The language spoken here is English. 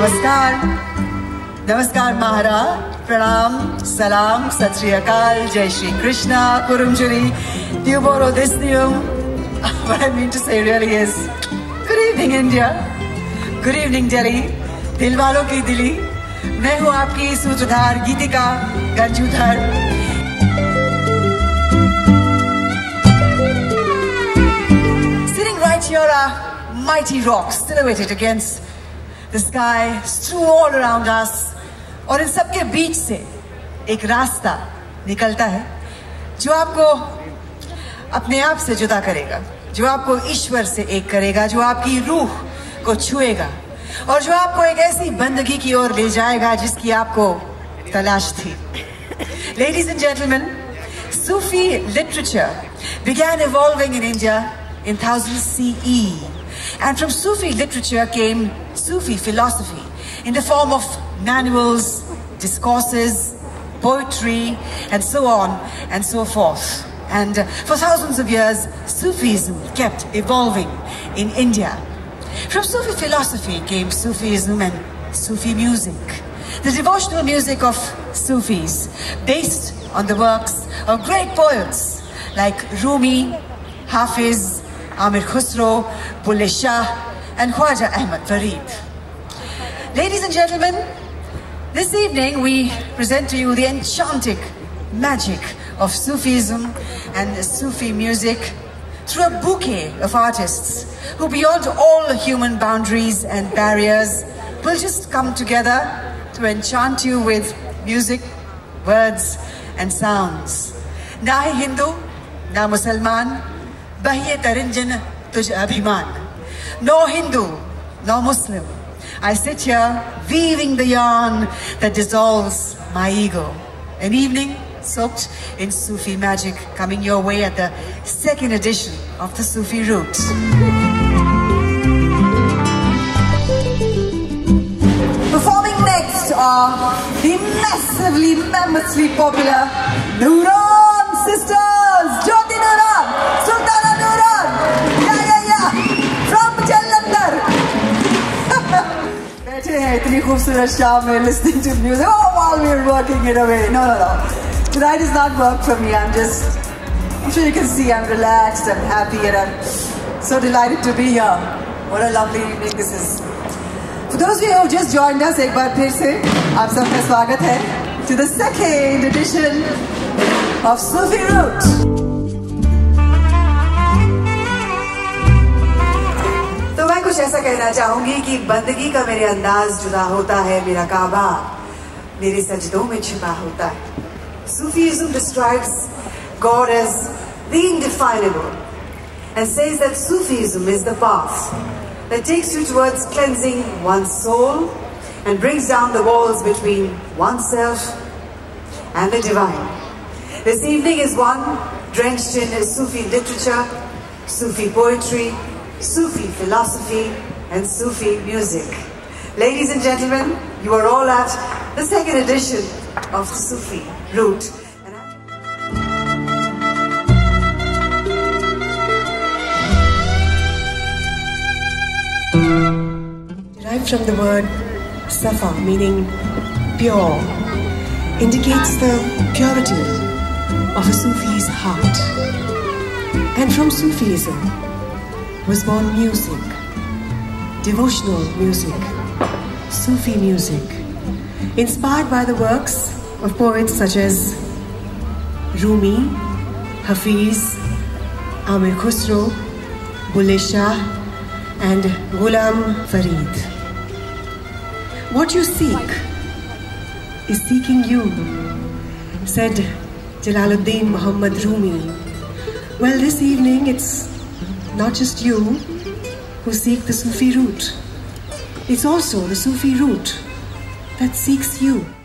नमस्कार, नमस्कार महाराज, pranam, salam, satriyakal, jai shri krishna, kurumjuri, diuborodhisnium. What I mean to say really is, good evening India, good evening Delhi, dilwalo ki dili, main hu aapki sutradhar geetika ganjudhar. Here are mighty rocks silhouetted against the sky, strewn all around us. और इन सब के बीच से एक रास्ता निकलता है जो आपको अपने आप से जुदा करेगा, जो आपको ईश्वर से एक करेगा, जो आपकी रूह को छुएगा और जो आपको एक ऐसी बंदगी की ओर ले जाएगा जिसकी आपको तलाश थी. Ladies and gentlemen, Sufi literature began evolving in India in 1000 CE, and from Sufi literature came Sufi philosophy in the form of manuals, discourses, poetry, and so on and so forth. And for thousands of years, Sufism kept evolving in India. From Sufi philosophy came Sufism and Sufi music, the devotional music of Sufis, based on the works of great poets like Rumi, Hafiz, Amir Khusro, Bulleh Shah, and Khwaja Ahmad Farid. Ladies and gentlemen, this evening we present to you the enchanting magic of Sufism and Sufi music through a bouquet of artists who, beyond all human boundaries and barriers, will just come together to enchant you with music, words, and sounds. Na hi Hindu, na Musalman, Bahiye Tarinjan Tuj Abhiman. No Hindu, no Muslim. I sit here weaving the yarn that dissolves my ego. An evening soaked in Sufi magic, coming your way at the second edition of the Sufi Route. Performing next are the massively, famously popular Nuran Sisters. Jyoti Nuran. इतनी खूबसूरत शाम में listening to music, oh, while we're working it away. No, no, no. Tonight is not work for me. I'm sure you can see I'm relaxed, I'm happy, and I'm so delighted to be here. What a lovely evening this is. For those of you who just joined us, एक बार फिर से आप सबका स्वागत है to the second edition of Sufi Route. कुछ ऐसा कहना चाहूंगी कि बंदगी का मेरे अंदाज जुदा होता है, मेरा काबा मेरे सजदों में छिपा होता है. Sufism describes God as the indefinable and says that Sufism is the path that takes you towards cleansing one's soul and brings down the walls between oneself and the divine. This evening is one drenched in Sufi literature, Sufi poetry, Sufi philosophy and Sufi music. Ladies and gentlemen, you are all at the second edition of the Sufi Route. Derived from the word safa, meaning pure, indicates the purity of a Sufi's heart. And from Sufism was born music, devotional music, Sufi music, inspired by the works of poets such as Rumi, Hafiz, Amir Khusro, Bulleh Shah, and Ghulam Farid. What you seek is seeking you, said Jalaluddin Muhammad Rumi. Well, this evening it's not just you who seek the Sufi route, it's also the Sufi route that seeks you.